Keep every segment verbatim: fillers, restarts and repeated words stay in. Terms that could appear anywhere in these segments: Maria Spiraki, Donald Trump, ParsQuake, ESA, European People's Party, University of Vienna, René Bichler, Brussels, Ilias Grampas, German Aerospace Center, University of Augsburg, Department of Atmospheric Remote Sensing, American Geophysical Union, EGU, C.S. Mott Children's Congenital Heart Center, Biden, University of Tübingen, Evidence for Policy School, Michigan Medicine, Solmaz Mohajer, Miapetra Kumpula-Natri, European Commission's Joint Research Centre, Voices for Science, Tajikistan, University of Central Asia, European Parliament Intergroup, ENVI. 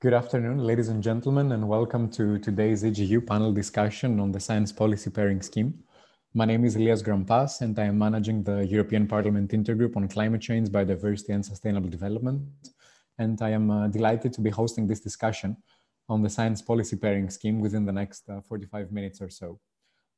Good afternoon, ladies and gentlemen, and welcome to today's E G U panel discussion on the Science Policy Pairing Scheme. My name is Ilias Grampas, and I am managing the European Parliament Intergroup on Climate Change, Biodiversity and Sustainable Development. And I am uh, delighted to be hosting this discussion on the Science Policy Pairing Scheme within the next uh, forty-five minutes or so.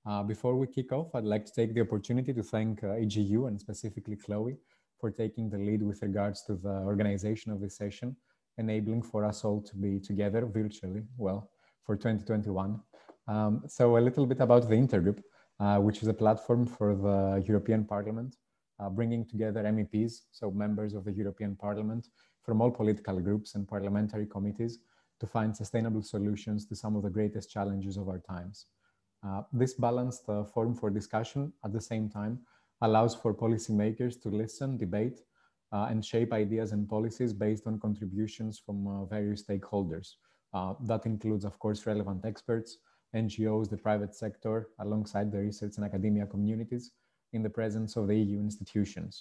Uh, before we kick off, I'd like to take the opportunity to thank uh, E G U and specifically Chloe for taking the lead with regards to the organization of this session, enabling for us all to be together virtually, well, for twenty twenty-one. Um, so a little bit about the Intergroup, uh, which is a platform for the European Parliament, uh, bringing together M E Ps, so members of the European Parliament, from all political groups and parliamentary committees to find sustainable solutions to some of the greatest challenges of our times. Uh, this balanced uh, forum for discussion at the same time allows for policymakers to listen, debate, Uh, and shape ideas and policies based on contributions from uh, various stakeholders. Uh, that includes, of course, relevant experts, N G Os, the private sector, alongside the research and academia communities in the presence of the E U institutions.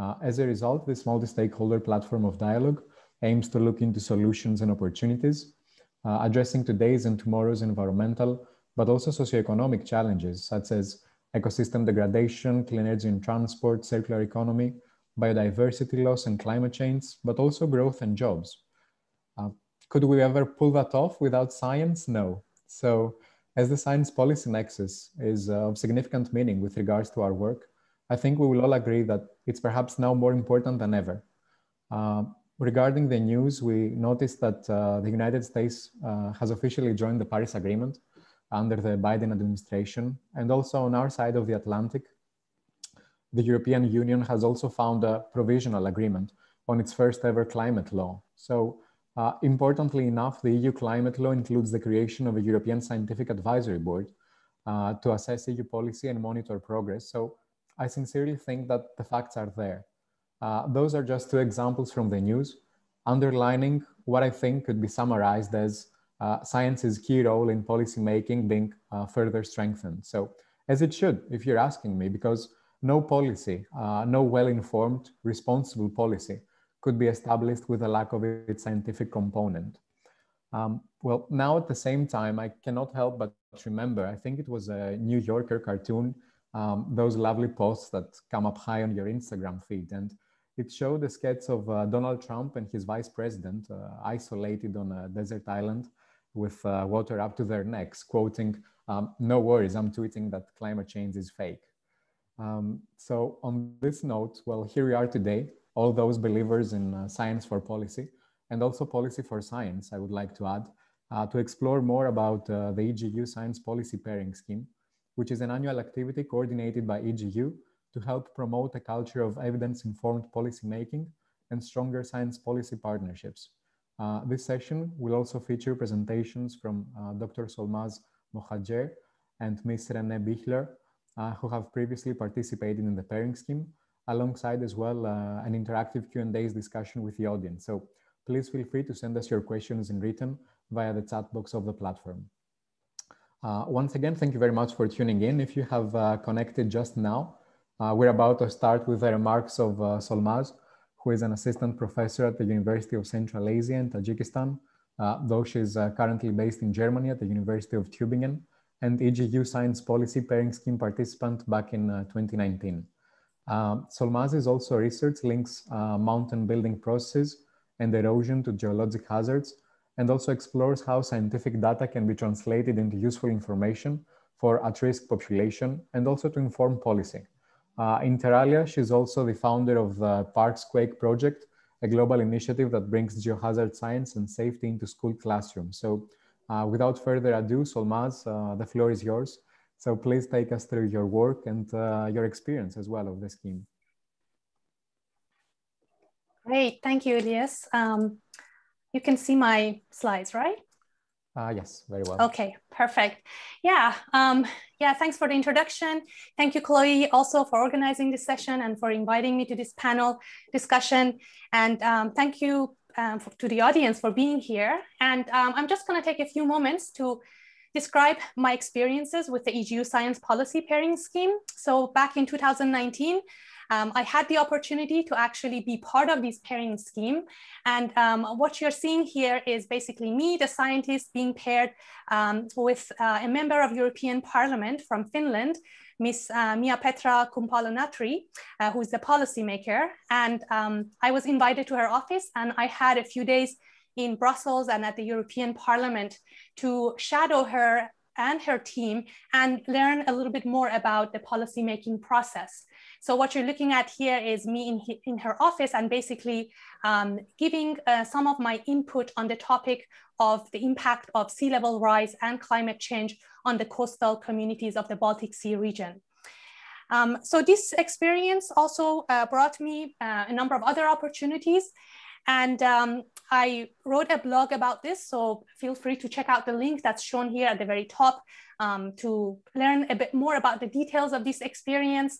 Uh, as a result, this multi-stakeholder platform of dialogue aims to look into solutions and opportunities, uh, addressing today's and tomorrow's environmental, but also socioeconomic challenges, such as ecosystem degradation, clean energy and transport, circular economy, biodiversity loss and climate change, but also growth and jobs. Uh, could we ever pull that off without science? No. So as the science policy nexus is of significant meaning with regards to our work, I think we will all agree that it's perhaps now more important than ever. Uh, regarding the news, we noticed that uh, the United States uh, has officially joined the Paris Agreement under the Biden administration, and also on our side of the Atlantic, the European Union has also found a provisional agreement on its first ever climate law. So uh, importantly enough, the E U climate law includes the creation of a European Scientific Advisory Board uh, to assess E U policy and monitor progress. So I sincerely think that the facts are there. Uh, those are just two examples from the news, underlining what I think could be summarized as uh, science's key role in policymaking being uh, further strengthened. So as it should, if you're asking me, because no policy, uh, no well-informed, responsible policy could be established with a lack of its scientific component. Um, well, now at the same time, I cannot help but remember, I think it was a New Yorker cartoon, um, those lovely posts that come up high on your Instagram feed. And it showed a sketch of uh, Donald Trump and his vice president uh, isolated on a desert island with uh, water up to their necks, quoting, um, "No worries, I'm tweeting that climate change is fake." Um, so on this note, well, here we are today, all those believers in uh, science for policy and also policy for science, I would like to add, uh, to explore more about uh, the E G U Science Policy Pairing Scheme, which is an annual activity coordinated by E G U to help promote a culture of evidence-informed policymaking and stronger science policy partnerships. Uh, this session will also feature presentations from uh, Doctor Solmaz Mohajer and Miz René Bichler, Uh, who have previously participated in the pairing scheme, alongside as well uh, an interactive Q and A's discussion with the audience. So please feel free to send us your questions in written via the chat box of the platform. Uh, once again, thank you very much for tuning in. If you have uh, connected just now, uh, we're about to start with the remarks of uh, Solmaz, who is an assistant professor at the University of Central Asia in Tajikistan, uh, though she's uh, currently based in Germany at the University of Tübingen, and E G U Science Policy Pairing Scheme participant back in uh, twenty nineteen. Uh, Solmaz is also research links uh, mountain building processes and erosion to geologic hazards, and also explores how scientific data can be translated into useful information for at-risk population and also to inform policy. Uh, inter alia, she's also the founder of the ParsQuake project, a global initiative that brings geohazard science and safety into school classrooms. So, Uh, without further ado, Solmaz, uh, the floor is yours. So please take us through your work and uh, your experience as well of the scheme. Great, thank you, Ilias. Um, you can see my slides, right? Uh, yes, very well. Okay, perfect. Yeah, um, yeah, thanks for the introduction. Thank you, Chloe, also for organizing this session and for inviting me to this panel discussion. And um, thank you, Um, for, to the audience for being here. And um, I'm just gonna take a few moments to describe my experiences with the E G U Science Policy Pairing Scheme. So back in two thousand nineteen, Um, I had the opportunity to actually be part of this pairing scheme. And um, what you're seeing here is basically me, the scientist, being paired um, with uh, a member of European Parliament from Finland, Miss uh, Miapetra Kumpula-Natri, uh, who is the policymaker. And um, I was invited to her office, and I had a few days in Brussels and at the European Parliament to shadow her and her team and learn a little bit more about the policymaking process. So what you're looking at here is me in, in her office, and basically um, giving uh, some of my input on the topic of the impact of sea level rise and climate change on the coastal communities of the Baltic Sea region. Um, so this experience also uh, brought me uh, a number of other opportunities. And um, I wrote a blog about this, so feel free to check out the link that's shown here at the very top um, to learn a bit more about the details of this experience.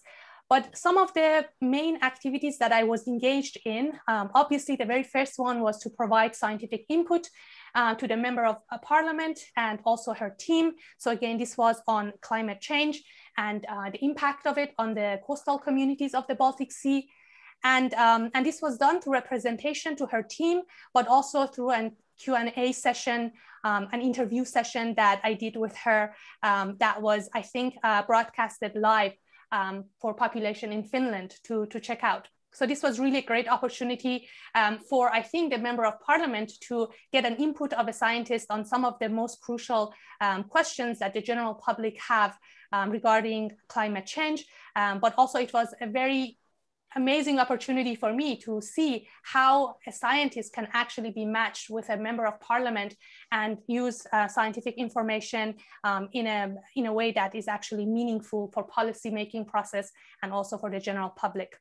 But some of the main activities that I was engaged in, um, obviously the very first one was to provide scientific input uh, to the member of uh, parliament and also her team. So again, this was on climate change and uh, the impact of it on the coastal communities of the Baltic Sea. And, um, and this was done through representation to her team, but also through a Q and A session, um, an interview session that I did with her um, that was, I think, uh, broadcasted live um, for population in Finland to, to check out. So this was really a great opportunity um, for, I think, the member of parliament to get an input of a scientist on some of the most crucial um, questions that the general public have um, regarding climate change. Um, but also it was a very amazing opportunity for me to see how a scientist can actually be matched with a member of parliament and use uh, scientific information um, in, a, in a way that is actually meaningful for policymaking process and also for the general public.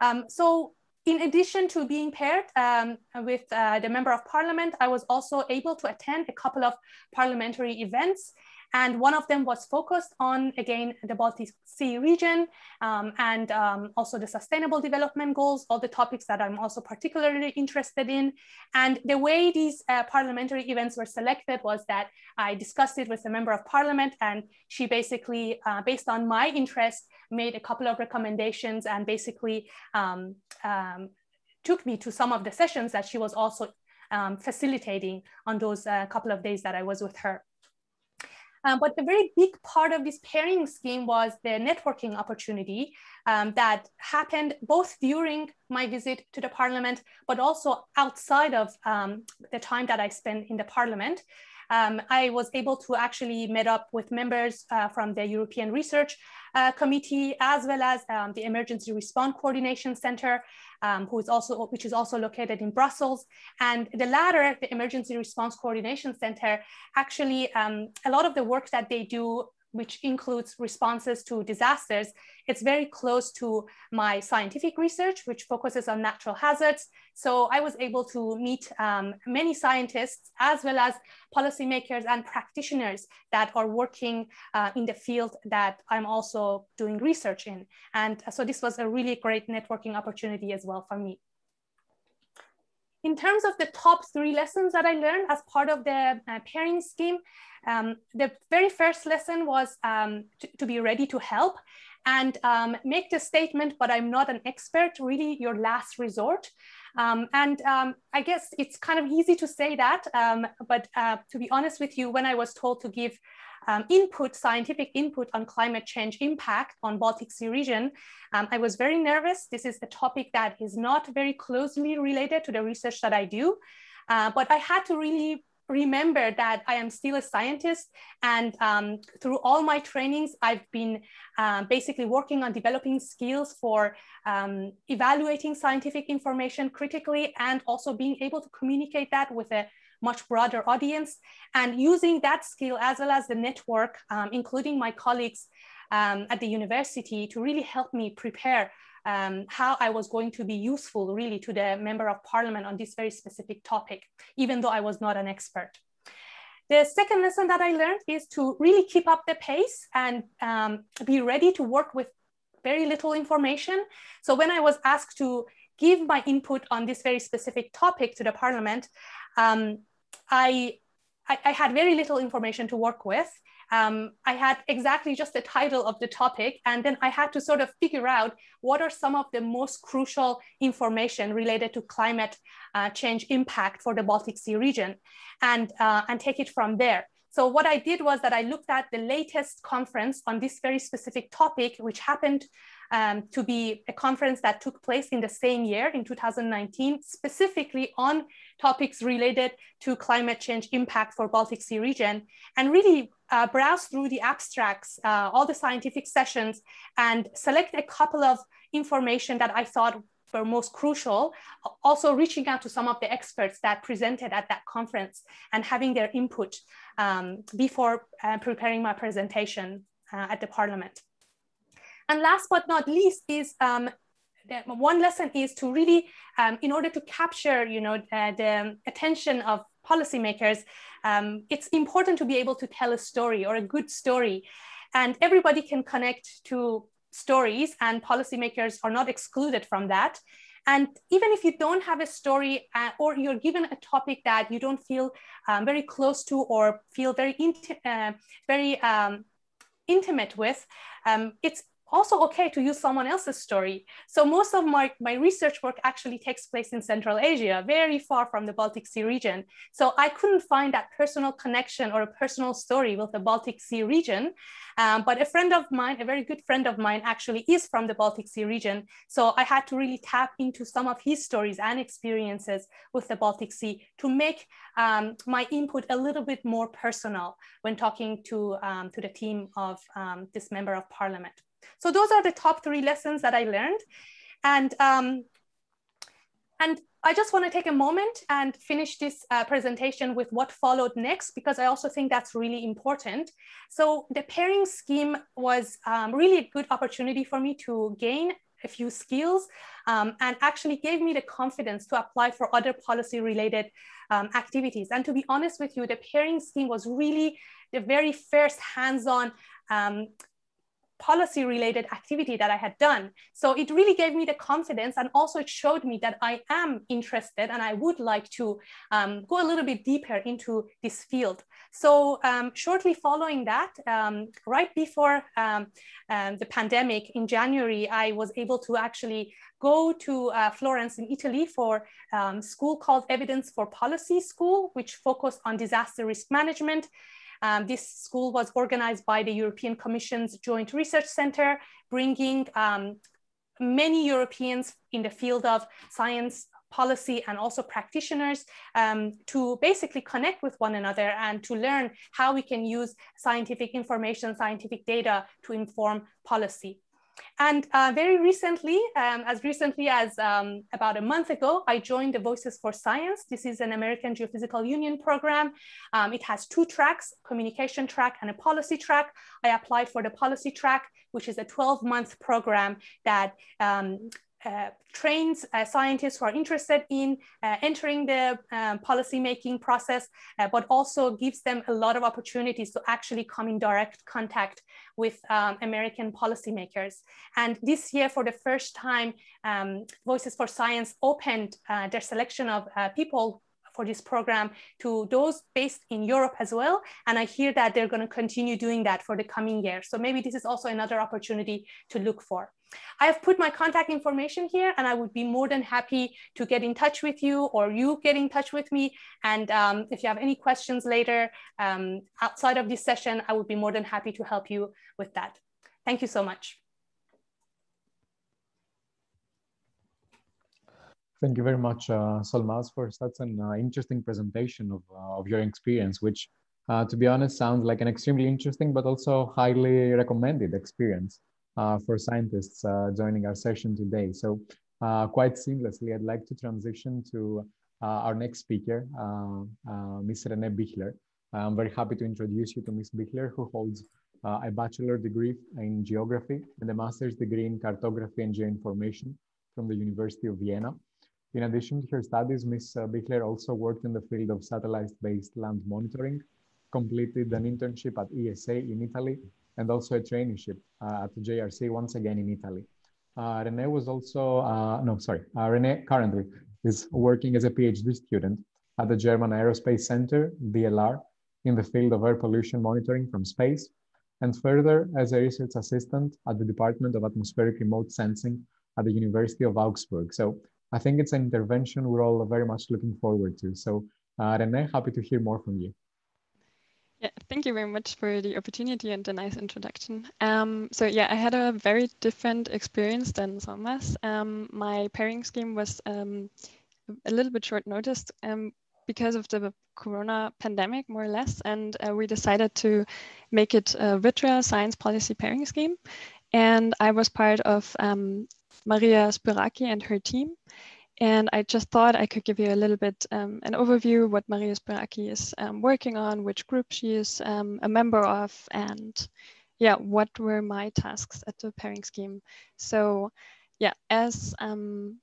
Um, so in addition to being paired um, with uh, the member of parliament, I was also able to attend a couple of parliamentary events. And one of them was focused on, again, the Baltic Sea region um, and um, also the sustainable development goals, all the topics that I'm also particularly interested in. And the way these uh, parliamentary events were selected was that I discussed it with a member of parliament, and she basically, uh, based on my interest, made a couple of recommendations and basically um, um, took me to some of the sessions that she was also um, facilitating on those uh, couple of days that I was with her. Um, but a very big part of this pairing scheme was the networking opportunity um, that happened both during my visit to the parliament, but also outside of um, the time that I spent in the parliament. Um, I was able to actually meet up with members uh, from the European Research uh, Committee, as well as um, the Emergency Response Coordination Center, um, who is also, which is also located in Brussels. And the latter, the Emergency Response Coordination Center, actually um, a lot of the work that they do, which includes responses to disasters, it's very close to my scientific research, which focuses on natural hazards. So I was able to meet um, many scientists, as well as policymakers and practitioners that are working uh, in the field that I'm also doing research in. And so this was a really great networking opportunity as well for me. In terms of the top three lessons that I learned as part of the uh, pairing scheme, um, the very first lesson was um, to, to be ready to help and um, make the statement, but I'm not an expert, really your last resort. Um, and um, I guess it's kind of easy to say that, um, but uh, to be honest with you, when I was told to give Um, input, scientific input on climate change impact on Baltic Sea region, Um, I was very nervous. This is a topic that is not very closely related to the research that I do, uh, but I had to really remember that I am still a scientist, and um, through all my trainings, I've been uh, basically working on developing skills for um, evaluating scientific information critically and also being able to communicate that with a much broader audience, and using that skill as well as the network, um, including my colleagues um, at the university, to really help me prepare um, how I was going to be useful really to the member of parliament on this very specific topic, even though I was not an expert. The second lesson that I learned is to really keep up the pace and um, be ready to work with very little information. So when I was asked to give my input on this very specific topic to the parliament, um, I, I had very little information to work with, Um, I had exactly just the title of the topic, and then I had to sort of figure out what are some of the most crucial information related to climate uh, change impact for the Baltic Sea region, and, uh, and take it from there. So what I did was that I looked at the latest conference on this very specific topic, which happened um, to be a conference that took place in the same year, in two thousand nineteen, specifically on topics related to climate change impact for Baltic Sea region, and really uh, browse through the abstracts, uh, all the scientific sessions, and select a couple of information that I thought were most crucial, also reaching out to some of the experts that presented at that conference and having their input um, before uh, preparing my presentation uh, at the Parliament. And last but not least is um, the, one lesson is to really, um, in order to capture, you know, uh, the attention of policymakers, um, it's important to be able to tell a story, or a good story, and everybody can connect to stories, and policymakers are not excluded from that. And even if you don't have a story, uh, or you're given a topic that you don't feel um, very close to, or feel very inti uh, very um, intimate with, um, it's also okay to use someone else's story. So most of my, my research work actually takes place in Central Asia, very far from the Baltic Sea region. So I couldn't find that personal connection or a personal story with the Baltic Sea region. Um, but a friend of mine, a very good friend of mine, actually is from the Baltic Sea region. So I had to really tap into some of his stories and experiences with the Baltic Sea to make um, my input a little bit more personal when talking to, um, to the team of um, this Member of Parliament. So those are the top three lessons that I learned. And, um, and I just want to take a moment and finish this uh, presentation with what followed next, because I also think that's really important. So the pairing scheme was um, really a good opportunity for me to gain a few skills, um, and actually gave me the confidence to apply for other policy related um, activities. And to be honest with you, the pairing scheme was really the very first hands-on um, policy related activity that I had done. So it really gave me the confidence, and also it showed me that I am interested and I would like to um, go a little bit deeper into this field. So um, shortly following that, um, right before um, um, the pandemic in January, I was able to actually go to uh, Florence in Italy for um, school called Evidence for Policy School, which focused on disaster risk management. Um, this school was organized by the European Commission's Joint Research Center, bringing um, many Europeans in the field of science, policy, and also practitioners um, to basically connect with one another and to learn how we can use scientific information, scientific data to inform policy. And uh, very recently, um, as recently as um, about a month ago, I joined the Voices for Science. This is an American Geophysical Union program. Um, it has two tracks, communication track and a policy track. I applied for the policy track, which is a twelve month program that um, Uh, trains uh, scientists who are interested in uh, entering the um, policymaking process, uh, but also gives them a lot of opportunities to actually come in direct contact with um, American policymakers. And this year, for the first time, um, Voices for Science opened uh, their selection of uh, people for this program to those based in Europe as well. And I hear that they're going to continue doing that for the coming year. So maybe this is also another opportunity to look for. I have put my contact information here, and I would be more than happy to get in touch with you, or you get in touch with me. And um, if you have any questions later um, outside of this session, I would be more than happy to help you with that. Thank you so much. Thank you very much, uh, Solmaz, for such an uh, interesting presentation of, uh, of your experience, which, uh, to be honest, sounds like an extremely interesting but also highly recommended experience Uh, for scientists uh, joining our session today. So uh, quite seamlessly, I'd like to transition to uh, our next speaker, uh, uh, Miz René Bichler. I'm very happy to introduce you to Miz Bichler, who holds uh, a bachelor degree in geography and a master's degree in cartography and geoinformation from the University of Vienna. In addition to her studies, Miz Bichler also worked in the field of satellite-based land monitoring, completed an internship at E S A in Italy, and also a traineeship uh, at the J R C, once again in Italy. Uh, René was also, uh, no, sorry, uh, René currently is working as a PhD student at the German Aerospace Center, D L R, in the field of air pollution monitoring from space, and further as a research assistant at the Department of Atmospheric Remote Sensing at the University of Augsburg. So I think it's an intervention we're all very much looking forward to. So uh, René, happy to hear more from you. Yeah, thank you very much for the opportunity and the nice introduction. Um, so yeah, I had a very different experience than Solmaz. Um, my pairing scheme was um, a little bit short noticed um, because of the corona pandemic, more or less, and uh, we decided to make it a Vitra science policy pairing scheme. And I was part of um, Maria Spiraki and her team. And I just thought I could give you a little bit um, an overview what Maria Spiraki is um, working on, which group she is um, a member of, and yeah, what were my tasks at the pairing scheme. So yeah, as um,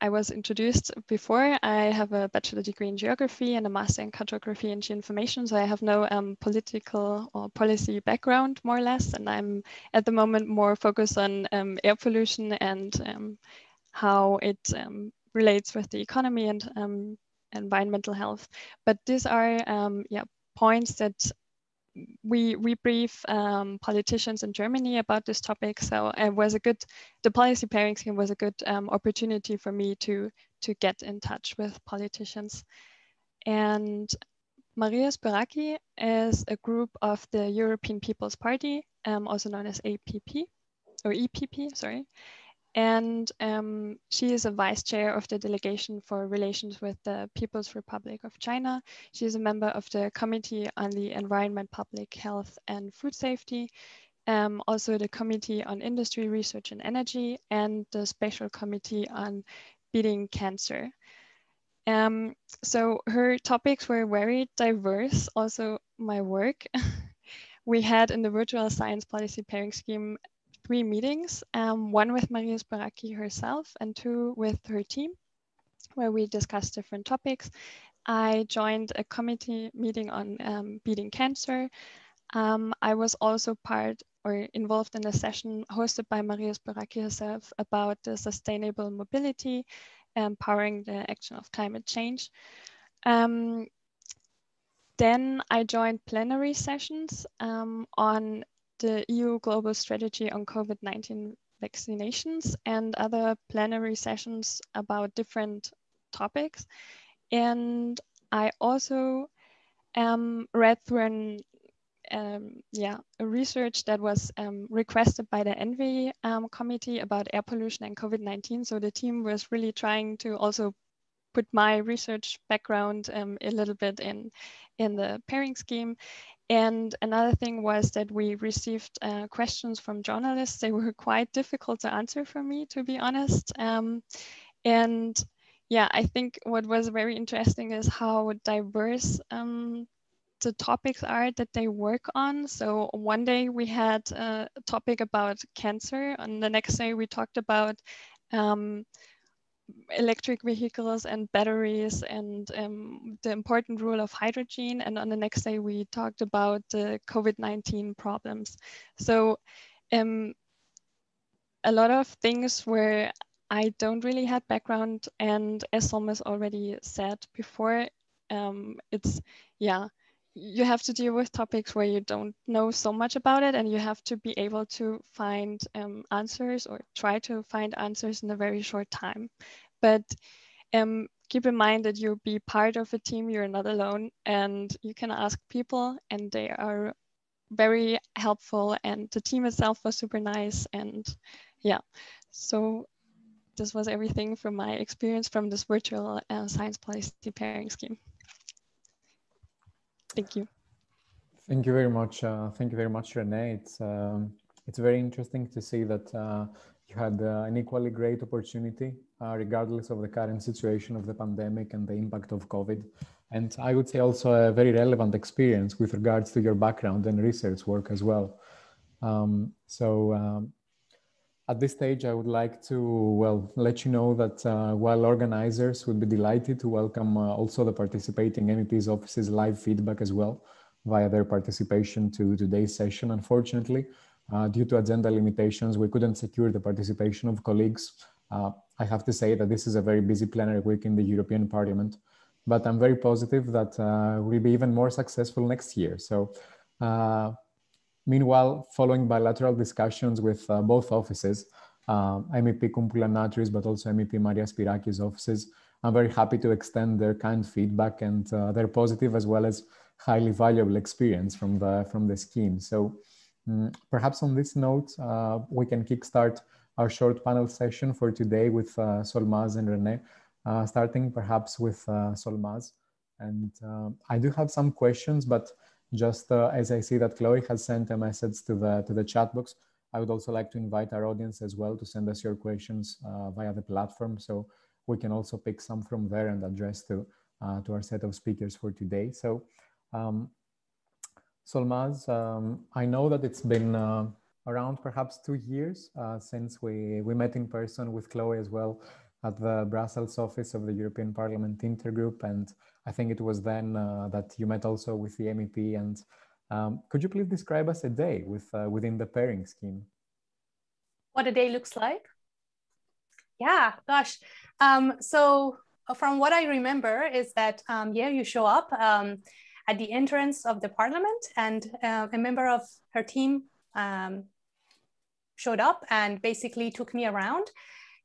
I was introduced before, I have a bachelor degree in geography and a master in cartography and geoinformation. So I have no um, political or policy background, more or less, and I'm at the moment more focused on um, air pollution and um, how it um, relates with the economy and um, environmental health. But these are um, yeah, points that we, we brief um, politicians in Germany about this topic. So it was a good, the policy pairing scheme was a good um, opportunity for me to, to get in touch with politicians. And Maria Spiraki is a group of the European People's Party, um, also known as A P P, or E P P, sorry. And um, she is a vice chair of the delegation for relations with the People's Republic of China. She is a member of the Committee on the Environment, Public Health and Food Safety, um, also the Committee on Industry, Research and Energy, and the Special Committee on Beating Cancer. Um, so her topics were very diverse, also my work. We had in the virtual science policy pairing scheme three meetings, um, one with Maria Spiraki herself and two with her team, where we discussed different topics. I joined a committee meeting on um, beating cancer. Um, I was also part or involved in a session hosted by Maria Spiraki herself about the sustainable mobility, empowering the action of climate change. Um, then I joined plenary sessions um, on the E U Global Strategy on COVID nineteen vaccinations and other plenary sessions about different topics. And I also um, read through an, um, yeah, a research that was um, requested by the ENVI um, committee about air pollution and COVID nineteen. So the team was really trying to also put my research background um, a little bit in, in the pairing scheme. And another thing was that we received uh, questions from journalists. They were quite difficult to answer for me, to be honest. Um, and yeah, I think what was very interesting is how diverse um, the topics are that they work on. So one day we had a topic about cancer, and the next day we talked about um, electric vehicles and batteries and um, the important role of hydrogen. And on the next day, we talked about the COVID nineteen problems. So um, a lot of things where I don't really have background. And as Solmaz already said before, um, it's, yeah, you have to deal with topics where you don't know so much about it, and you have to be able to find um, answers or try to find answers in a very short time. But um, keep in mind that you'll be part of a team, you're not alone, and you can ask people, and they are very helpful, and the team itself was super nice. And yeah, so this was everything from my experience from this virtual uh, science policy pairing scheme. Thank you. Thank you very much. Uh, thank you very much, René. It's, um, it's very interesting to see that uh, you had uh, an equally great opportunity, uh, regardless of the current situation of the pandemic and the impact of COVID. And I would say also a very relevant experience with regards to your background and research work as well. Um, so um, at this stage, I would like to, well, let you know that uh, while organizers would be delighted to welcome uh, also the participating M E Ps' offices live feedback as well via their participation to today's session. Unfortunately, uh, due to agenda limitations, we couldn't secure the participation of colleagues. Uh, I have to say that this is a very busy plenary week in the European Parliament, but I'm very positive that uh, we'll be even more successful next year. So uh, meanwhile, following bilateral discussions with uh, both offices, uh, M E P Kumpula-Natri's, but also M E P Maria Spiraki's offices, I'm very happy to extend their kind feedback and uh, their positive as well as highly valuable experience from the, from the scheme. So um, perhaps on this note, uh, we can kickstart our short panel session for today with uh, Solmaz and René, uh, starting perhaps with uh, Solmaz. And uh, I do have some questions, but just uh, as I see that Chloe has sent a message to the, to the chat box, I would also like to invite our audience as well to send us your questions uh, via the platform. So we can also pick some from there and address to, uh, to our set of speakers for today. So, um, Solmaz, um, I know that it's been uh, around perhaps two years uh, since we, we met in person with Chloe as well at the Brussels office of the European Parliament Intergroup. And I think it was then uh, that you met also with the M E P. And um, could you please describe us a day with, uh, within the pairing scheme? What a day looks like? Yeah, gosh. Um, so from what I remember is that, um, yeah, you show up um, at the entrance of the parliament and uh, a member of her team um, showed up and basically took me around,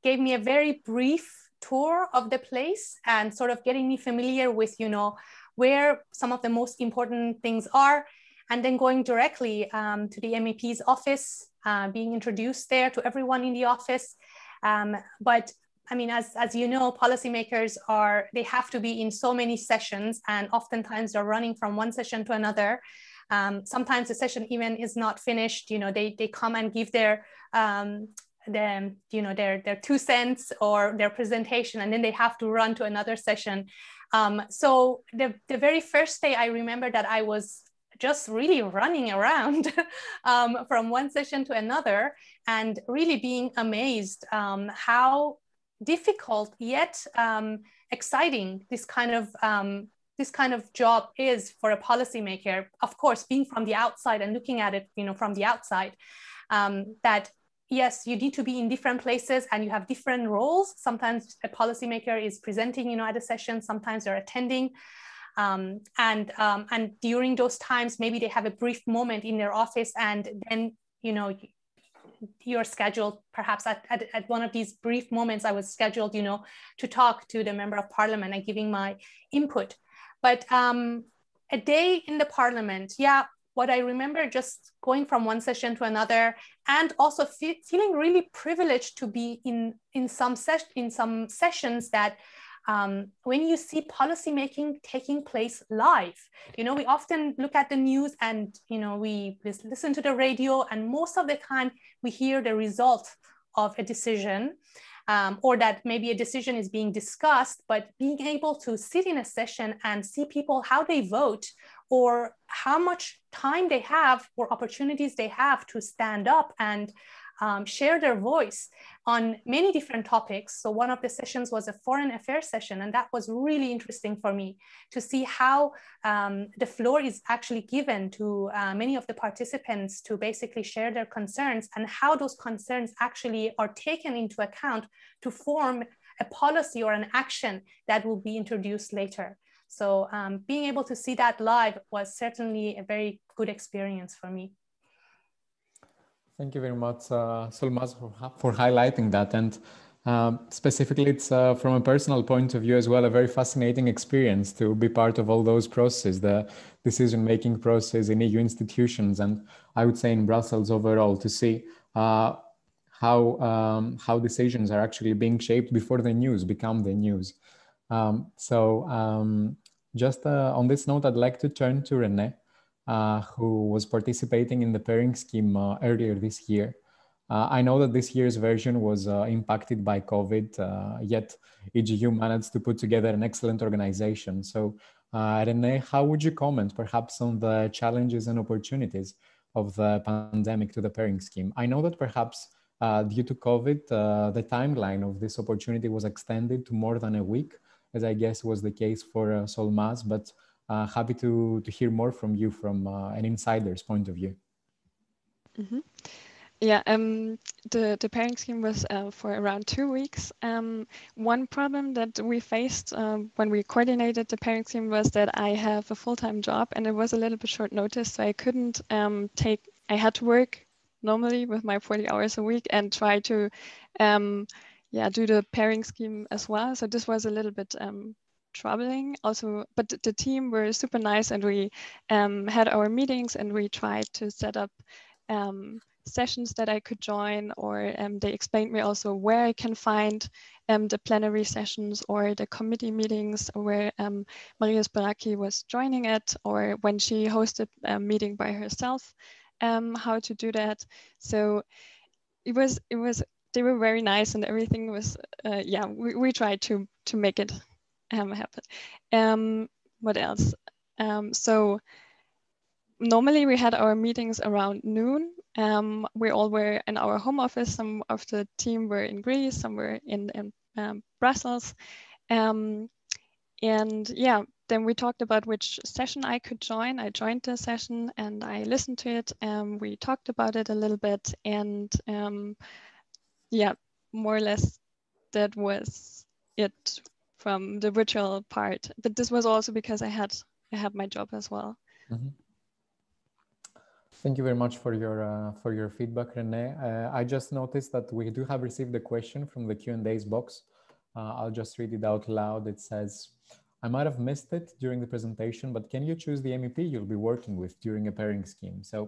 gave me a very brief tour of the place and sort of getting me familiar with, you know, where some of the most important things are, and then going directly um, to the M E P's office, uh, being introduced there to everyone in the office. Um, but I mean, as, as you know, policymakers are, they have to be in so many sessions and oftentimes they're running from one session to another. Um, sometimes the session even is not finished, you know, they, they come and give their, um, their, you know, their, their two cents or their presentation, and then they have to run to another session. Um, so the, the very first day I remember that I was just really running around um, from one session to another and really being amazed um, how difficult yet um, exciting this kind of um, this kind of job is for a policymaker. Of course, being from the outside and looking at it, you know, from the outside, um, that yes, you need to be in different places and you have different roles. Sometimes a policymaker is presenting, you know, at a session. Sometimes they're attending. Um, and, um, and during those times, maybe they have a brief moment in their office, and then, you know, you're scheduled perhaps at, at, at one of these brief moments, I was scheduled, you know, to talk to the member of parliament and giving my input. But um, a day in the parliament, yeah, what I remember just going from one session to another, and also fe- feeling really privileged to be in, in, some, ses- in some sessions that Um, when you see policymaking taking place live, you know, we often look at the news and, you know, we listen to the radio, and most of the time we hear the result of a decision um, or that maybe a decision is being discussed, but being able to sit in a session and see people, how they vote or how much time they have or opportunities they have to stand up and Um, share their voice on many different topics. So one of the sessions was a foreign affairs session, and that was really interesting for me to see how um, the floor is actually given to uh, many of the participants to basically share their concerns, and how those concerns actually are taken into account to form a policy or an action that will be introduced later. So um, being able to see that live was certainly a very good experience for me. Thank you very much, uh, Solmaz, for, for highlighting that. And uh, specifically, it's uh, from a personal point of view as well, a very fascinating experience to be part of all those processes, the decision-making process in E U institutions, and I would say in Brussels overall, to see uh, how, um, how decisions are actually being shaped before the news become the news. Um, so um, just uh, on this note, I'd like to turn to René, Uh, who was participating in the pairing scheme uh, earlier this year. Uh, I know that this year's version was uh, impacted by COVID, uh, yet E G U managed to put together an excellent organization. So uh, René, how would you comment perhaps on the challenges and opportunities of the pandemic to the pairing scheme? I know that perhaps uh, due to COVID, uh, the timeline of this opportunity was extended to more than a week, as I guess was the case for uh, Solmaz, but Uh, happy to, to hear more from you from uh, an insider's point of view. Mm-hmm. Yeah, um, the, the pairing scheme was uh, for around two weeks. Um, one problem that we faced um, when we coordinated the pairing scheme was that I have a full-time job and it was a little bit short notice, so I couldn't um, take, I had to work normally with my forty hours a week and try to um, yeah, do the pairing scheme as well. So this was a little bit um, troubling also, but the, the team were super nice and we um, had our meetings and we tried to set up um, sessions that I could join, or um, they explained me also where I can find um, the plenary sessions or the committee meetings where um, Maria Spiraki was joining it, or when she hosted a meeting by herself, um, how to do that. So it was, it was, they were very nice and everything was, uh, yeah, we, we tried to, to make it um, happen. Um, what else? Um, so normally we had our meetings around noon. Um, we all were in our home office. Some of the team were in Greece, some were in, in um, Brussels. Um, and yeah, then we talked about which session I could join. I joined the session and I listened to it. And we talked about it a little bit. And um, yeah, more or less that was it from the virtual part. But this was also because I had, I had my job as well. Mm-hmm. Thank you very much for your uh, for your feedback, René. Uh, I just noticed that we do have received a question from the Q and A's box. Uh, I'll just read it out loud. It says, I might have missed it during the presentation, but can you choose the M E P you'll be working with during a pairing scheme? So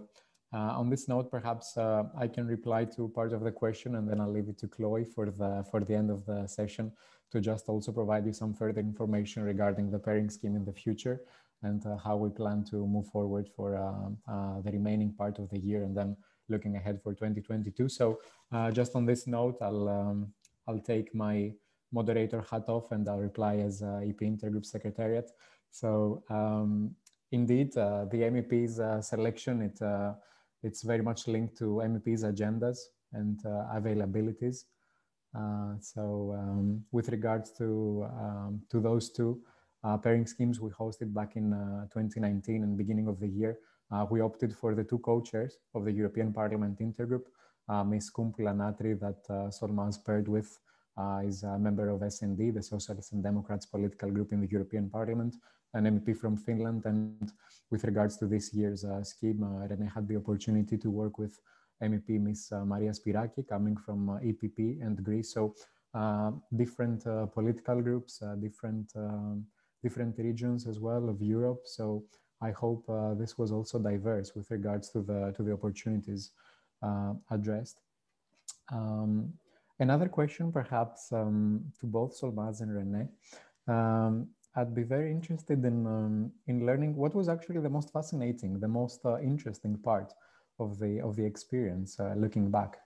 uh, on this note, perhaps uh, I can reply to part of the question and then I'll leave it to Chloe for the, for the end of the session to just also provide you some further information regarding the pairing scheme in the future, and uh, how we plan to move forward for uh, uh, the remaining part of the year and then looking ahead for twenty twenty-two. So uh, just on this note, I'll, um, I'll take my moderator hat off and I'll reply as uh, E P Intergroup Secretariat. So um, indeed, uh, the M E P's uh, selection, it, uh, it's very much linked to M E P's agendas and uh, availabilities. Uh, so um, with regards to, um, to those two, Uh, pairing schemes we hosted back in uh, twenty nineteen and beginning of the year, uh, we opted for the two co-chairs of the European Parliament Intergroup. Uh, Miz Kumpula-Natri, that uh, Solmaz paired with, uh, is a member of S N D, the Socialists and Democrats political group in the European Parliament, an M E P from Finland. And with regards to this year's uh, scheme, uh, René had the opportunity to work with M E P Miz Uh, Maria Spiraki, coming from uh, E P P and Greece. So uh, different uh, political groups, uh, different um, different regions as well of Europe. So I hope uh, this was also diverse with regards to the, to the opportunities uh, addressed. Um, another question perhaps um, to both Solmaz and René. Um, I'd be very interested in, um, in learning what was actually the most fascinating, the most uh, interesting part of the, of the experience uh, looking back.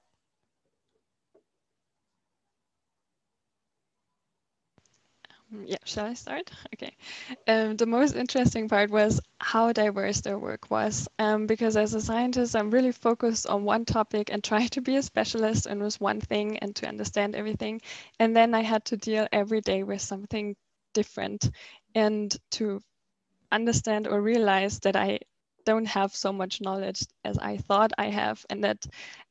Yeah, shall I start? Okay. Um, the most interesting part was how diverse their work was, um, because as a scientist, I'm really focused on one topic and try to be a specialist and was one thing and to understand everything. And then I had to deal every day with something different and to understand or realize that I don't have so much knowledge as I thought I have, and that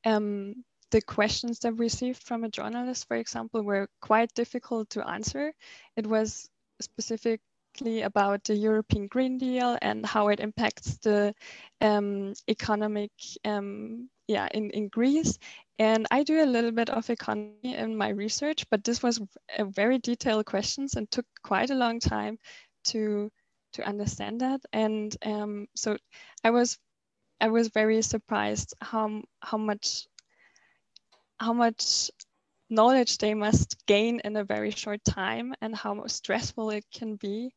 um, the questions that we received from a journalist, for example, were quite difficult to answer. It was specifically about the European Green Deal and how it impacts the um, economic, um, yeah, in, in Greece. And I do a little bit of economy in my research, but this was a very detailed questions and took quite a long time to, to understand that. And um, so I was, I was very surprised how, how much how much knowledge they must gain in a very short time and how stressful it can be.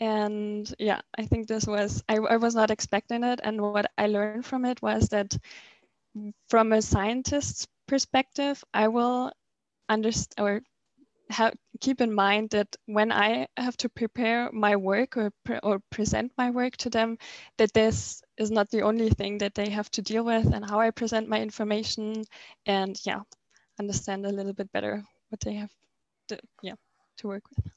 And yeah, I think this was, I, I was not expecting it. And what I learned from it was that from a scientist's perspective, I will understand or have, keep in mind that when I have to prepare my work or, pre or present my work to them, that this is not the only thing that they have to deal with, and how I present my information, and yeah, understand a little bit better what they have to, yeah, to work with.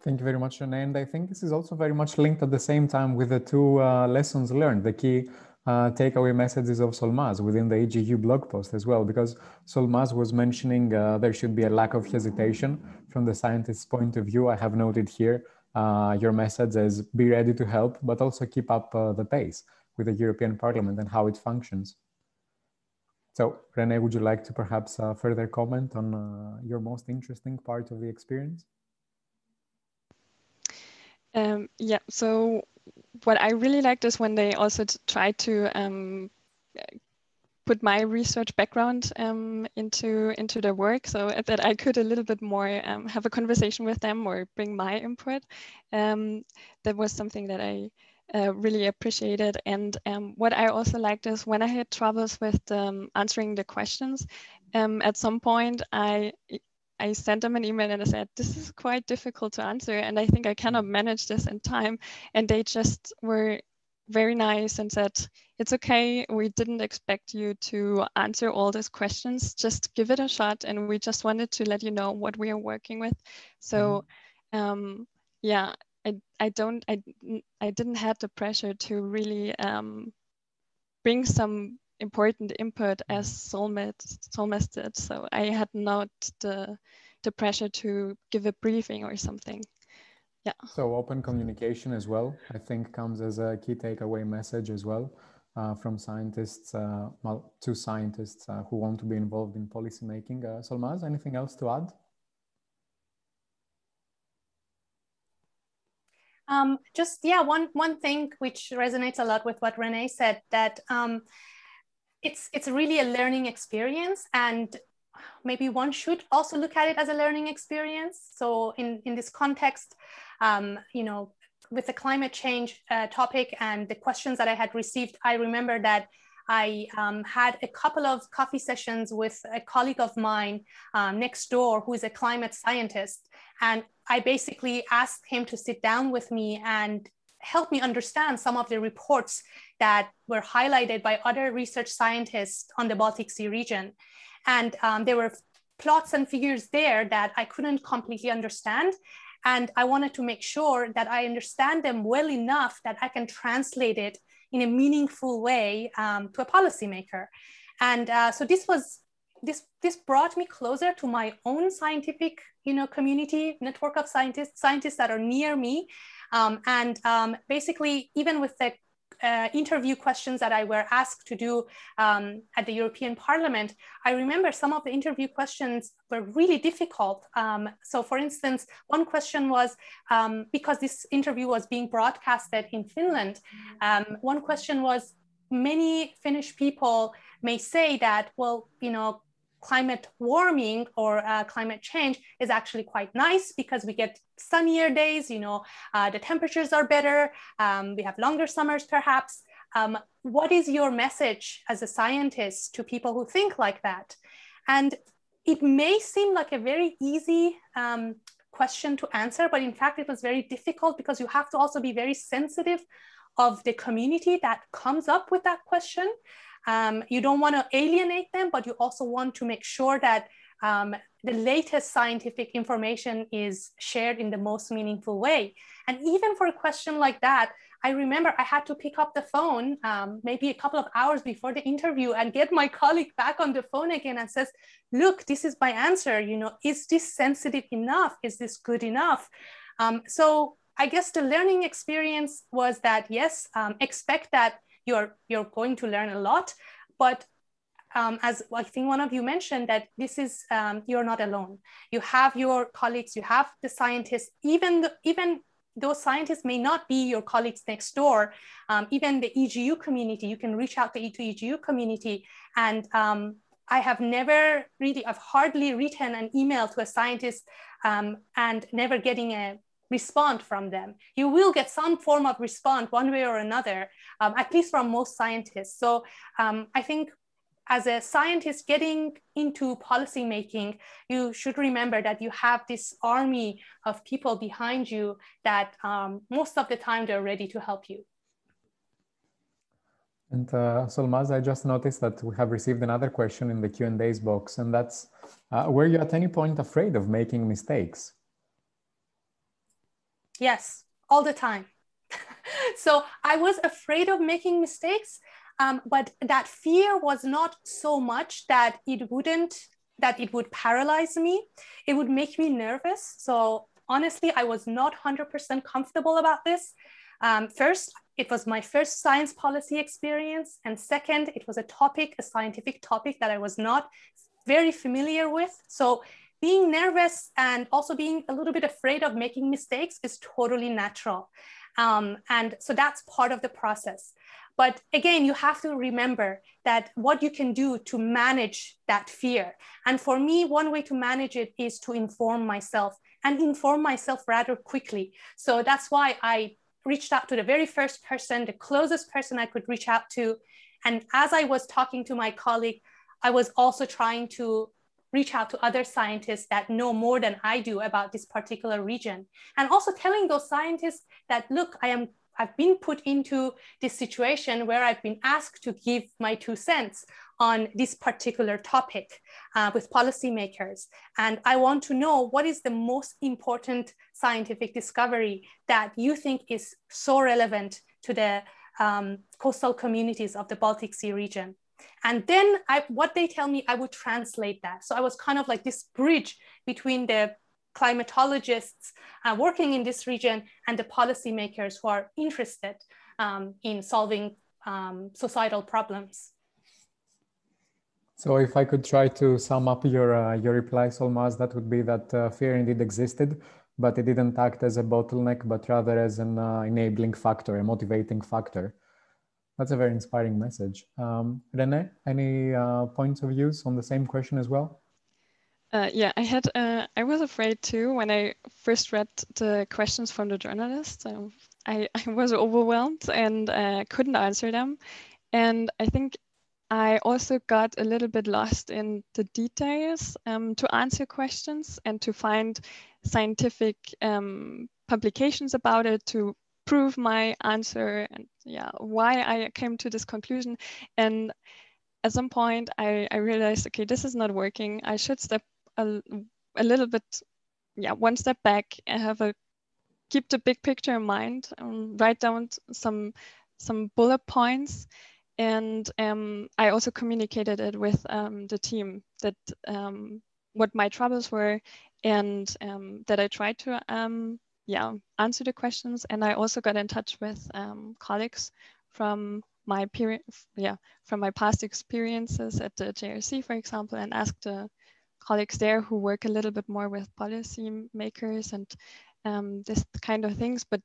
Thank you very much, René. And I think this is also very much linked at the same time with the two uh, lessons learned, the key uh, takeaway messages of Solmaz within the E G U blog post as well, because Solmaz was mentioning uh, there should be a lack of hesitation from the scientist's point of view. I have noted here uh, your message as be ready to help, but also keep up uh, the pace with the European Parliament and how it functions. So, René, would you like to perhaps uh, further comment on uh, your most interesting part of the experience? Um, yeah, so what I really liked is when they also tried to um, put my research background um, into, into their work, so that I could a little bit more um, have a conversation with them or bring my input. Um, that was something that I Uh, really appreciated. And um, what I also liked is when I had troubles with um, answering the questions, um, at some point I I sent them an email and I said, this is quite difficult to answer and I think I cannot manage this in time. And they just were very nice and said, it's okay, we didn't expect you to answer all these questions, just give it a shot and we just wanted to let you know what we are working with. So um, yeah, I, I don't, I, I didn't have the pressure to really um, bring some important input as Solmaz did. So I had not the, the pressure to give a briefing or something. Yeah. So open communication as well, I think, comes as a key takeaway message as well uh, from scientists, uh, well, to scientists uh, who want to be involved in policymaking. Uh, Solmaz, anything else to add? Um, just, yeah, one, one thing which resonates a lot with what René said, that um, it's, it's really a learning experience, and maybe one should also look at it as a learning experience. So in, in this context, um, you know, with the climate change uh, topic and the questions that I had received, I remember that I um, had a couple of coffee sessions with a colleague of mine um, next door who is a climate scientist. And I basically asked him to sit down with me and help me understand some of the reports that were highlighted by other research scientists on the Baltic Sea region. And um, there were plots and figures there that I couldn't completely understand. And I wanted to make sure that I understand them well enough that I can translate it in a meaningful way um, to a policymaker. And uh, so this was, this, this brought me closer to my own scientific, you know, community, network of scientists, scientists that are near me. Um, and um, basically, even with the uh, interview questions that I were asked to do um, at the European Parliament, I remember some of the interview questions were really difficult. Um, so for instance, one question was, um, because this interview was being broadcasted in Finland, um, one question was, many Finnish people may say that, well, you know, climate warming or uh, climate change is actually quite nice because we get sunnier days, you know, uh, the temperatures are better, um, we have longer summers perhaps. Um, what is your message as a scientist to people who think like that? And it may seem like a very easy um, question to answer, but in fact, it was very difficult because you have to also be very sensitive of the community that comes up with that question. Um, you don't want to alienate them, but you also want to make sure that um, the latest scientific information is shared in the most meaningful way. And even for a question like that, I remember I had to pick up the phone um, maybe a couple of hours before the interview and get my colleague back on the phone again and says, look, this is my answer. You know, is this sensitive enough? Is this good enough? Um, so I guess the learning experience was that, yes, um, expect that You're, you're going to learn a lot, but um, as I think one of you mentioned, that this is, um, you're not alone. You have your colleagues, you have the scientists, even, the, even those scientists may not be your colleagues next door, um, even the E G U community, you can reach out to the E G U community. And um, I have never really, I've hardly written an email to a scientist um, and never getting a respond from them. You will get some form of response one way or another, um, at least from most scientists. So um, I think as a scientist getting into policymaking, you should remember that you have this army of people behind you that um, most of the time they're ready to help you. And uh, Solmaz, I just noticed that we have received another question in the Q and A's box, and that's, uh, were you at any point afraid of making mistakes? Yes, all the time. So I was afraid of making mistakes. Um, but that fear was not so much that it wouldn't, that it would paralyze me. It would make me nervous. So honestly, I was not one hundred percent comfortable about this. Um, first, it was my first science policy experience. And second, it was a topic, a scientific topic that I was not very familiar with. So being nervous and also being a little bit afraid of making mistakes is totally natural. Um, and so that's part of the process. But again, you have to remember that what you can do to manage that fear. And for me, one way to manage it is to inform myself and inform myself rather quickly. So that's why I reached out to the very first person, the closest person I could reach out to. And as I was talking to my colleague, I was also trying to reach out to other scientists that know more than I do about this particular region. And also telling those scientists that, look, I am I've been put into this situation where I've been asked to give my two cents on this particular topic uh, with policymakers. And I want to know what is the most important scientific discovery that you think is so relevant to the um, coastal communities of the Baltic Sea region. And then I, what they tell me, I would translate that. So I was kind of like this bridge between the climatologists uh, working in this region and the policymakers who are interested um, in solving um, societal problems. So if I could try to sum up your, uh, your reply, Solmaz, that would be that uh, fear indeed existed, but it didn't act as a bottleneck, but rather as an uh, enabling factor, a motivating factor. That's a very inspiring message. Um, René, any uh, points of views on the same question as well? Uh, yeah, I had. Uh, I was afraid too when I first read the questions from the journalists. Um, I, I was overwhelmed and uh, couldn't answer them. And I think I also got a little bit lost in the details um, to answer questions and to find scientific um, publications about it to prove my answer and yeah, why I came to this conclusion. And at some point, I, I realized, okay, this is not working. I should step A, a little bit, yeah, one step back and have a keep the big picture in mind and write down some some bullet points. And um, I also communicated it with um, the team that um, what my troubles were and um, that I tried to um, yeah answer the questions. And I also got in touch with um, colleagues from my period yeah from my past experiences at the J R C, for example, and asked the colleagues there who work a little bit more with policy makers and um, this kind of things. But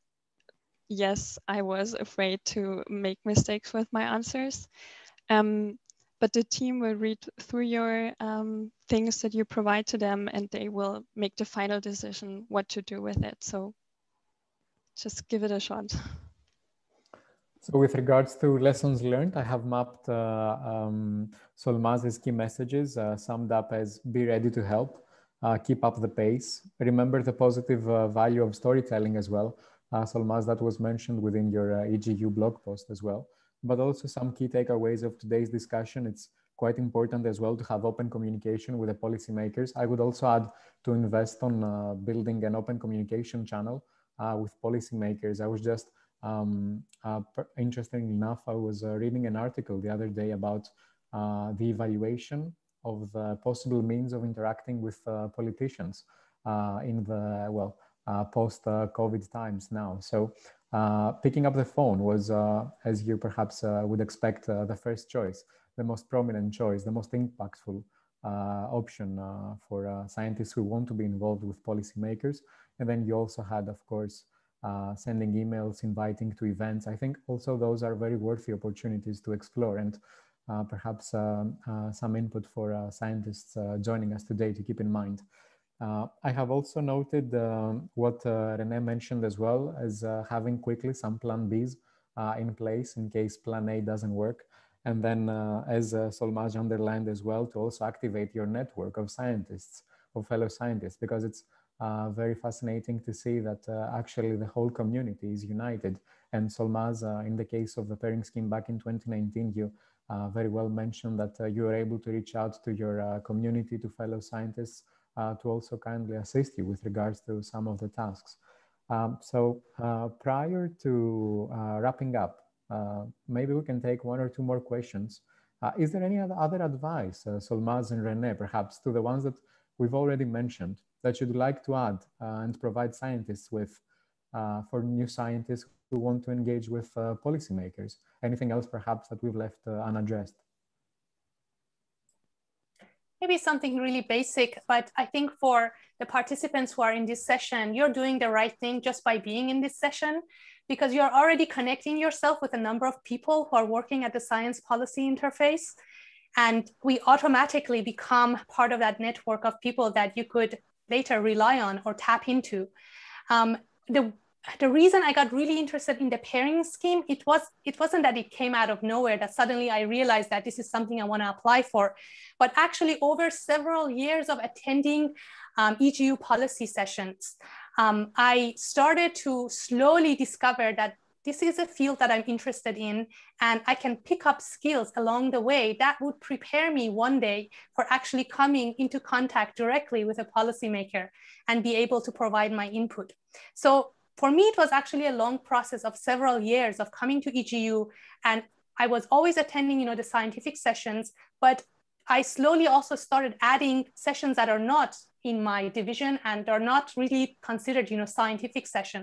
yes, I was afraid to make mistakes with my answers. Um, but the team will read through your um, things that you provide to them and they will make the final decision what to do with it. So just give it a shot. So with regards to lessons learned, I have mapped uh, um, Solmaz's key messages, uh, summed up as be ready to help, uh, keep up the pace, remember the positive uh, value of storytelling as well. Uh, Solmaz, that was mentioned within your uh, E G U blog post as well, but also some key takeaways of today's discussion. It's quite important as well to have open communication with the policymakers. I would also add to invest on uh, building an open communication channel uh, with policymakers. I was just Um, uh, interestingly enough, I was uh, reading an article the other day about uh, the evaluation of the possible means of interacting with uh, politicians uh, in the, well, uh, post-COVID uh, times now. So uh, picking up the phone was, uh, as you perhaps uh, would expect, uh, the first choice, the most prominent choice, the most impactful uh, option uh, for uh, scientists who want to be involved with policymakers. And then you also had, of course, Uh, sending emails, inviting to events. I think also those are very worthy opportunities to explore and uh, perhaps uh, uh, some input for uh, scientists uh, joining us today to keep in mind. Uh, I have also noted uh, what uh, René mentioned as well as uh, having quickly some plan Bs uh, in place in case plan A doesn't work. And then uh, as uh, Solmaz underlined as well, to also activate your network of scientists, of fellow scientists, because it's Uh, very fascinating to see that uh, actually the whole community is united. And Solmaz, uh, in the case of the pairing scheme back in twenty nineteen, you uh, very well mentioned that uh, you were able to reach out to your uh, community, to fellow scientists, uh, to also kindly assist you with regards to some of the tasks. Um, so uh, prior to uh, wrapping up, Uh, maybe we can take one or two more questions. Uh, is there any other advice, uh, Solmaz and René, perhaps, to the ones that we've already mentioned that you'd like to add uh, and provide scientists with uh, for new scientists who want to engage with uh, policymakers? Anything else, perhaps, that we've left uh, unaddressed? Maybe something really basic, but I think for the participants who are in this session, you're doing the right thing just by being in this session, because you're already connecting yourself with a number of people who are working at the science policy interface. And we automatically become part of that network of people that you could later rely on or tap into. Um, the, the reason I got really interested in the pairing scheme, it, was, it wasn't that it came out of nowhere that suddenly I realized that this is something I want to apply for, but actually over several years of attending um, E G U policy sessions, Um, I started to slowly discover that this is a field that I'm interested in, and I can pick up skills along the way that would prepare me one day for actually coming into contact directly with a policymaker and be able to provide my input. So for me, it was actually a long process of several years of coming to E G U, and I was always attending, you know, the scientific sessions, but I slowly also started adding sessions that are not in my division and are not really considered, you know, scientific session.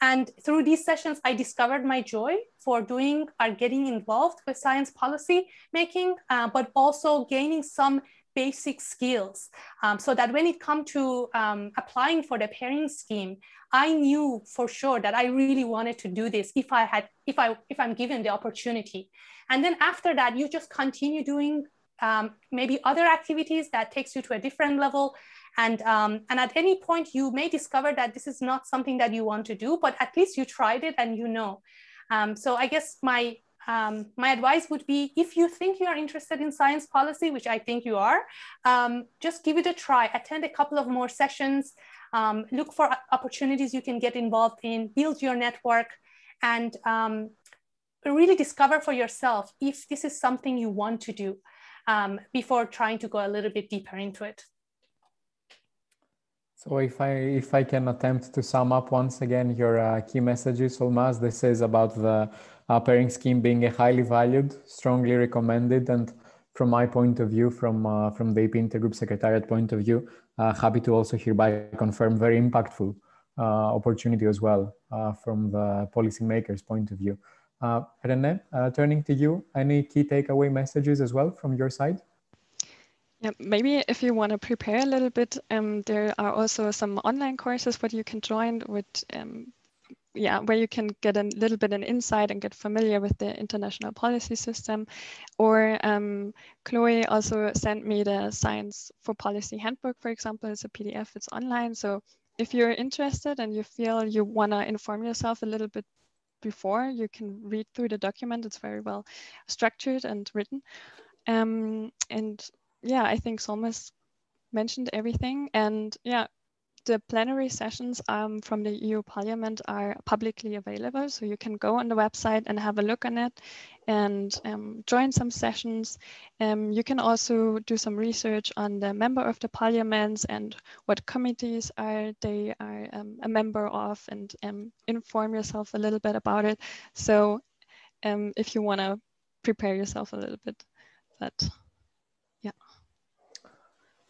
And through these sessions, I discovered my joy for doing or getting involved with science policy making, uh, but also gaining some basic skills. Um, so that when it comes to um, applying for the pairing scheme, I knew for sure that I really wanted to do this if I had, if I, if I'm given the opportunity. And then after that, you just continue doing um, maybe other activities that takes you to a different level. And, um, and at any point, you may discover that this is not something that you want to do, but at least you tried it and you know. Um, so I guess my, um, my advice would be, if you think you are interested in science policy, which I think you are, um, just give it a try, attend a couple of more sessions, um, look for opportunities you can get involved in, build your network, and um, really discover for yourself if this is something you want to do um, before trying to go a little bit deeper into it. So if I, if I can attempt to sum up once again your uh, key messages, Solmaz, this is about the uh, pairing scheme being a highly valued, strongly recommended, and from my point of view, from, uh, from the E P Intergroup Secretariat point of view, uh, happy to also hereby confirm very impactful uh, opportunity as well uh, from the policymakers' point of view. Uh, René, uh, turning to you, any key takeaway messages as well from your side? Yeah, maybe if you want to prepare a little bit, um, there are also some online courses what you can join, which, um, yeah, where you can get a little bit of insight and get familiar with the international policy system. Or um, Chloe also sent me the Science for Policy Handbook, for example. It's a P D F, it's online. So if you're interested and you feel you want to inform yourself a little bit before, you can read through the document. It's very well structured and written. Um, and yeah, I think Solmaz mentioned everything, and yeah, the plenary sessions um, from the E U Parliament are publicly available, so you can go on the website and have a look on it and um, join some sessions. Um, you can also do some research on the member of the parliaments and what committees are they are um, a member of, and um, inform yourself a little bit about it. So um, if you want to prepare yourself a little bit, but yeah.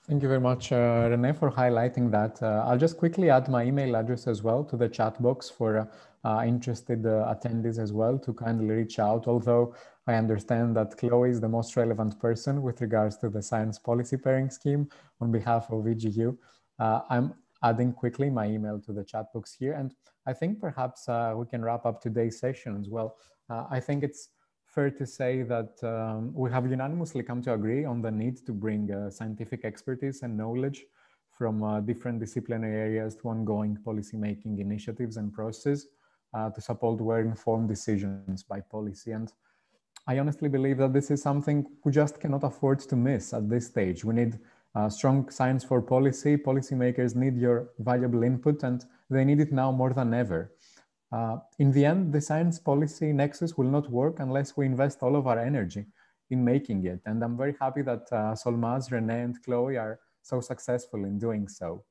Thank you very much, uh, René, for highlighting that. Uh, I'll just quickly add my email address as well to the chat box for uh, interested uh, attendees as well to kindly reach out, although I understand that Chloe is the most relevant person with regards to the science policy pairing scheme on behalf of E G U. Uh, I'm adding quickly my email to the chat box here, and I think perhaps uh, we can wrap up today's session as well. Uh, I think it's fair to say that um, we have unanimously come to agree on the need to bring uh, scientific expertise and knowledge from uh, different disciplinary areas to ongoing policymaking initiatives and processes uh, to support well-informed decisions by policy. And I honestly believe that this is something we just cannot afford to miss at this stage. We need uh, strong science for policy. Policymakers need your valuable input, and they need it now more than ever. Uh, in the end, the science policy nexus will not work unless we invest all of our energy in making it. And I'm very happy that uh, Solmaz, René, and Chloe are so successful in doing so.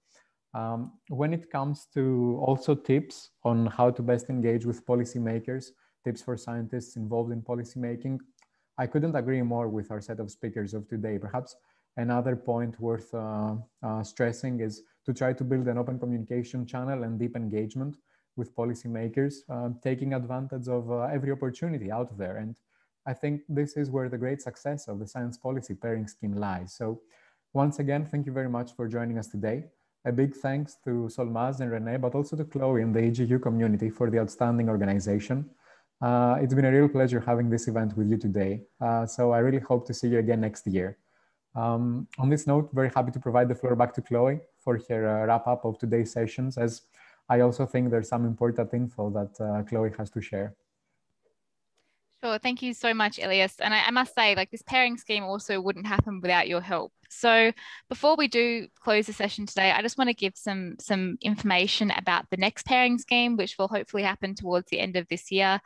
Um, when it comes to also tips on how to best engage with policymakers tips for scientists involved in policymaking. I couldn't agree more with our set of speakers of today. Perhaps another point worth uh, uh, stressing is to try to build an open communication channel and deep engagement with policymakers, uh, taking advantage of uh, every opportunity out there. And I think this is where the great success of the science policy pairing scheme lies. So once again, thank you very much for joining us today. A big thanks to Solmaz and René, but also to Chloe and the E G U community for the outstanding organization. Uh, it's been a real pleasure having this event with you today. Uh, so I really hope to see you again next year. Um, on this note, very happy to provide the floor back to Chloe for her uh, wrap up of today's sessions, as I also think there's some important info that uh, Chloe has to share. Sure, thank you so much, Ilias. And I, I must say, like, this pairing scheme also wouldn't happen without your help. So before we do close the session today, I just want to give some, some information about the next pairing scheme, which will hopefully happen towards the end of this year.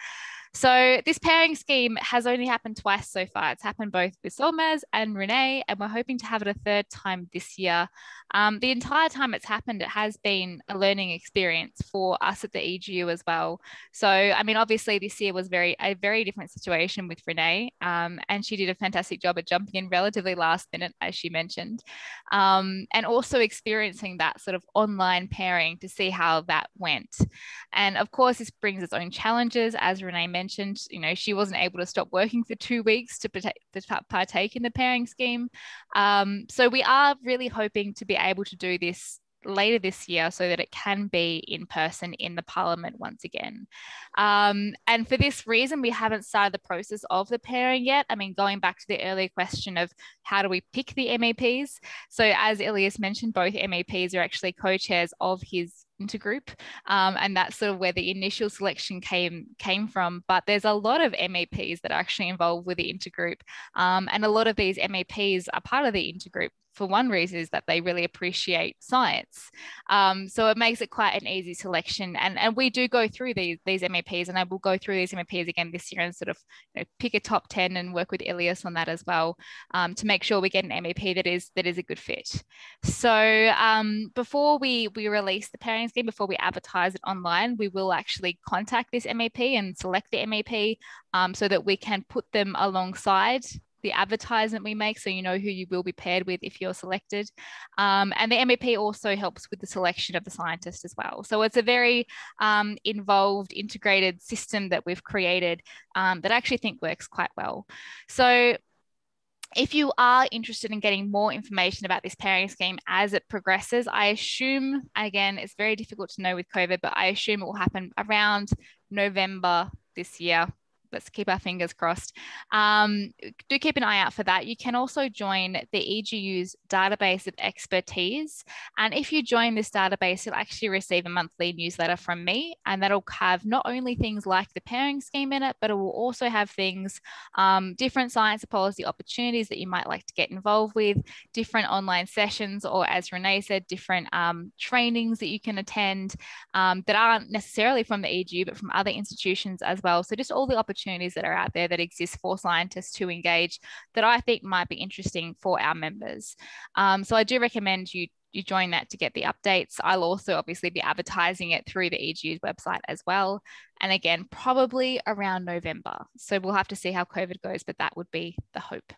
So this pairing scheme has only happened twice so far. It's happened both with Solmaz and René, and we're hoping to have it a third time this year. Um, the entire time it's happened, it has been a learning experience for us at the E G U as well. So, I mean, obviously this year was very a very different situation with René, um, and she did a fantastic job at jumping in relatively last minute, as she mentioned, um, and also experiencing that sort of online pairing to see how that went. And of course, this brings its own challenges, as René mentioned. Mentioned, you know, she wasn't able to stop working for two weeks to partake in the pairing scheme. Um, so we are really hoping to be able to do this later this year so that it can be in person in the parliament once again. Um, and for this reason, we haven't started the process of the pairing yet. I mean, going back to the earlier question of how do we pick the M E Ps? So as Ilias mentioned, both M E Ps are actually co-chairs of his intergroup, um, and that's sort of where the initial selection came came from. But there's a lot of M E Ps that are actually involved with the intergroup, um, and a lot of these M E Ps are part of the intergroup for one reason is that they really appreciate science. Um, so it makes it quite an easy selection. And, and we do go through these, these M E Ps, and I will go through these M E Ps again this year and sort of, you know, pick a top ten and work with Ilias on that as well, um, to make sure we get an M E P that is that is a good fit. So um, before we, we release the pairing scheme, before we advertise it online, we will actually contact this M E P and select the M E P, um, so that we can put them alongside the advertisement we make, so you know who you will be paired with if you're selected. Um, and the M E P also helps with the selection of the scientist as well. So it's a very um, involved, integrated system that we've created, um, that I actually think works quite well. So if you are interested in getting more information about this pairing scheme as it progresses, I assume, again, it's very difficult to know with COVID, but I assume it will happen around November this year. Let's keep our fingers crossed. Um, do keep an eye out for that. You can also join the E G U's database of expertise. And if you join this database, you'll actually receive a monthly newsletter from me. And that'll have not only things like the pairing scheme in it, but it will also have things, um, different science and policy opportunities that you might like to get involved with, different online sessions, or as René said, different um, trainings that you can attend, um, that aren't necessarily from the E G U, but from other institutions as well. So just all the opportunities opportunities that are out there that exist for scientists to engage that I think might be interesting for our members. Um, so I do recommend you, you join that to get the updates. I'll also obviously be advertising it through the E G U's website as well. And again, probably around November. So we'll have to see how COVID goes, but that would be the hope.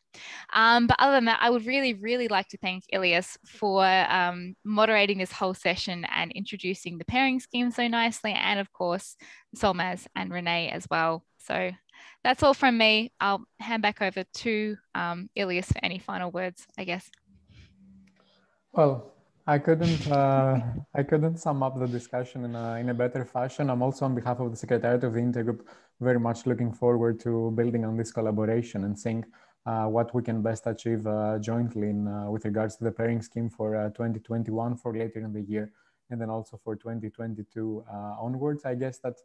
Um, but other than that, I would really, really like to thank Ilias for um, moderating this whole session and introducing the pairing scheme so nicely. And of course, Solmaz and René as well. So that's all from me. I'll hand back over to um, Ilias for any final words, I guess. Well, I couldn't, uh, I couldn't sum up the discussion in a, in a better fashion. I'm also, on behalf of the Secretariat of the Intergroup, very much looking forward to building on this collaboration and seeing uh, what we can best achieve uh, jointly in, uh, with regards to the pairing scheme for uh, twenty twenty-one, for later in the year, and then also for twenty twenty-two uh, onwards. I guess that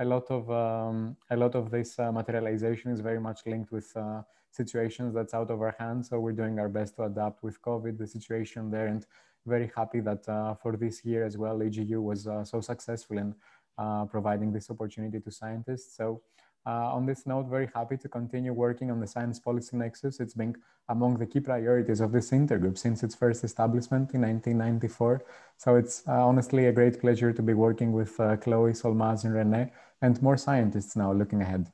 a lot of, um, a lot of this uh, materialization is very much linked with uh, situations that's out of our hands. So we're doing our best to adapt with COVID, the situation there, and very happy that uh, for this year as well, E G U was uh, so successful in uh, providing this opportunity to scientists. So uh, on this note, very happy to continue working on the science policy nexus. It's been among the key priorities of this intergroup since its first establishment in nineteen ninety-four. So it's uh, honestly a great pleasure to be working with uh, Chloe, Solmaz and René, and more scientists now looking ahead.